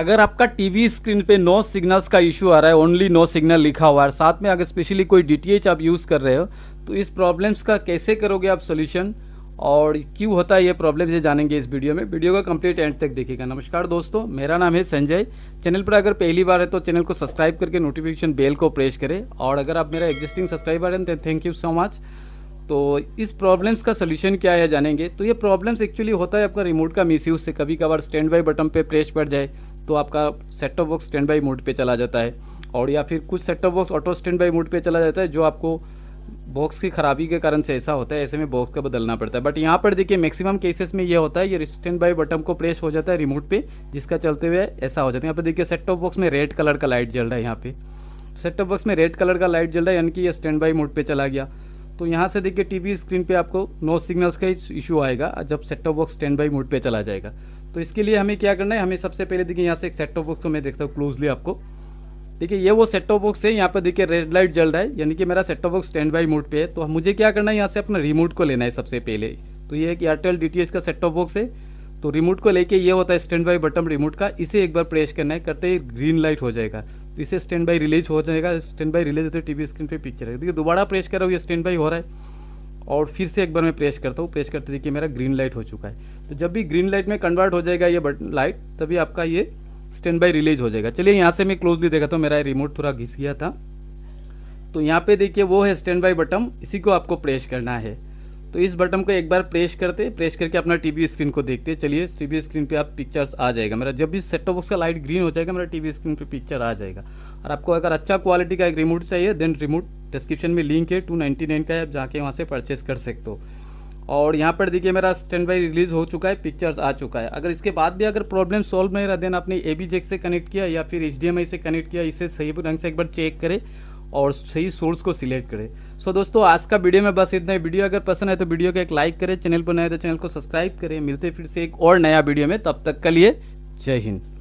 अगर आपका TV screen पे नो सिग्नल्स का इशू आ रहा है, ओनली नो सिग्नल लिखा हुआ है, साथ में अगर स्पेशली कोई डीटीएच आप यूज़ कर रहे हो तो इस प्रॉब्लम्स का कैसे करोगे आप सॉल्यूशन और क्यों होता है ये प्रॉब्लम, ये जानेंगे इस वीडियो में। वीडियो का कंप्लीट एंड तक देखिएगा। नमस्कार दोस्तों, मेरा नाम है संजय। चैनल पर अगर पहली बार है तो चैनल को सब्सक्राइब करके नोटिफिकेशन बेल को प्रेस करें, और अगर आप मेरा एग्जिस्टिंग सब्सक्राइबर हैं तो थैंक यू सो मच। तो इस प्रॉब्लम्स का सोल्यूशन क्या है जानेंगे। तो ये प्रॉब्लम्स एक्चुअली होता है आपका रिमोट का मिसयूज से। कभी कभार स्टैंड बाई बटन पे प्रेस पड़ जाए तो आपका set top box stand by mode पे चला जाता है, और या फिर कुछ set top box auto stand by mode पे चला जाता है, जो आपको बॉक्स की खराबी के कारण से ऐसा होता है। ऐसे में बॉक्स का बदलना पड़ता है। बट यहाँ पर देखिए मैक्सिमम केसेस में ये होता है, ये स्टैंड बाई बटन को प्रेस हो जाता है रिमोट पे, जिसका चलते हुए ऐसा हो जाता है। यहाँ पर देखिए सेट टॉप बॉक्स में रेड कलर का लाइट जल रहा है, यहाँ पे सेट टॉप बॉक्स में रेड कलर का लाइट जल रहा है, यानी कि ये स्टैंड बाई मोड पे चला गया। तो यहाँ से देखिए टीवी स्क्रीन पे आपको नो सिग्नल्स का इशू आएगा जब set top box stand by mode पे चला जाएगा। तो इसके लिए हमें क्या करना है, हमें सबसे पहले देखिए यहाँ से एक सेट टॉप बॉक्स को मैं देखता हूँ क्लोजली। आपको देखिए ये वो सेट टॉप बॉक्स है, यहाँ पर देखिए रेड लाइट जल रहा है, यानी कि मेरा set top box stand by mode पे है। तो मुझे क्या करना है, यहाँ से अपना रिमोट को लेना है सबसे पहले। तो ये एक एयरटेल डीटीएच का सेट टॉप बॉक्स है, तो रिमोट को लेके ये होता है स्टैंड बाई बटन रिमोट का, इसे एक बार प्रेस करना है, करते ही ग्रीन लाइट हो जाएगा, तो इसे स्टैंड बाई रिलीज हो जाएगा। स्टैंड बाई रिलीज होते टीवी स्क्रीन पे पिक्चर है। देखिए दोबारा प्रेस कर रहा हूँ, ये स्टैंड बाई हो रहा है, और फिर से एक बार मैं प्रेस करता हूँ, प्रेस करते देखिए मेरा ग्रीन लाइट हो चुका है। तो जब भी ग्रीन लाइट में कन्वर्ट हो जाएगा ये बटन लाइट, तभी आपका ये स्टैंड बाई रिलीज हो जाएगा। चलिए यहाँ से मैं क्लोजली देखा, मेरा रिमोट थोड़ा घिस गया था। तो यहाँ पर देखिए वो है स्टैंड बाई बटन, इसी को आपको प्रेस करना है। तो इस बटन को एक बार प्रेस करके अपना टीवी स्क्रीन को देखते चलिए। टीवी स्क्रीन पे आप पिक्चर्स आ जाएगा मेरा, जब भी सेट टॉप बॉक्स का लाइट ग्रीन हो जाएगा मेरा टीवी स्क्रीन पे पिक्चर आ जाएगा। और आपको अगर अच्छा क्वालिटी का एक रिमोट चाहिए देन रिमोट डिस्क्रिप्शन में लिंक है, 299 का है, आप जाके वहाँ से परचेस कर सकते हो। और यहाँ पर देखिए मेरा स्टैंड बाई रिलीज हो चुका है, पिक्चर्स आ चुका है। अगर इसके बाद भी अगर प्रॉब्लम सॉल्व नहीं रहा देन आपने एबी जैक से कनेक्ट किया या फिर HDMI से कनेक्ट किया, इसे सही ढंग से एक बार चेक करें और सही सोर्स को सिलेक्ट करें। सो दोस्तों आज का वीडियो में बस इतना ही। वीडियो अगर पसंद है तो वीडियो को एक लाइक करें, चैनल पर नए तो चैनल को सब्सक्राइब करें। मिलते हैं फिर से एक और नया वीडियो में, तब तक के लिए जय हिंद।